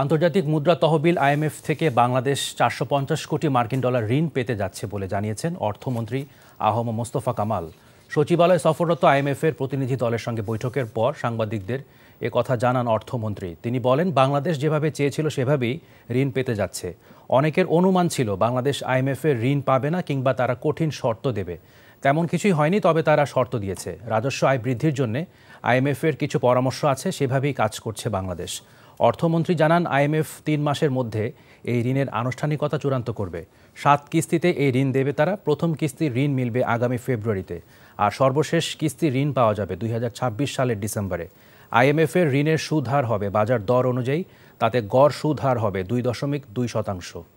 आंतर्जातिक मुद्रा तहबिल आईएमएफ থেকে বাংলাদেশ 450 कोटी मार्किन डॉलर ऋण পেতে যাচ্ছে বলে জানিয়েছেন অর্থমন্ত্রী আহোম মুস্তফা কমল। সচিবালয়ে সফররত আইএমএফের প্রতিনিধি দলের সঙ্গে বৈঠকের পর সাংবাদিকদের এই কথা জানান অর্থমন্ত্রী। তিনি বলেন, বাংলাদেশ যেভাবে চেয়েছিল সেভাবেই ঋণ পেতে যাচ্ছে। অনেকের অনুমান ছিল বাংলাদেশ আইএমএফের ঋণ পাবে না কিংবা তারা কঠিন শর্ত দেবে, তেমন কিছুই হয়নি। তবে তারা শর্ত দিয়েছে। রাজস্ব আয় বৃদ্ধির জন্য আইএমএফের কিছু পরামর্শ আছে, সেভাবেই কাজ করছে বাংলাদেশ। অর্থমন্ত্রী জানান, আইএমএফ 3 মাসের মধ্যে এই ঋণের আনুষ্ঠানিকতা চূড়ান্ত করবে। 7 কিস্তিতে এই ঋণ দেবে তারা। প্রথম কিস্তির ঋণ মিলবে আগামী ফেব্রুয়ারিতে, আর সর্বশেষ কিস্তির ঋণ পাওয়া যাবে 2026 সালের ডিসেম্বরে। আইএমএফের ঋণের সুদহার হবে বাজার দর অনুযায়ী, তাতে গড় সুদহার হবে 2.2%।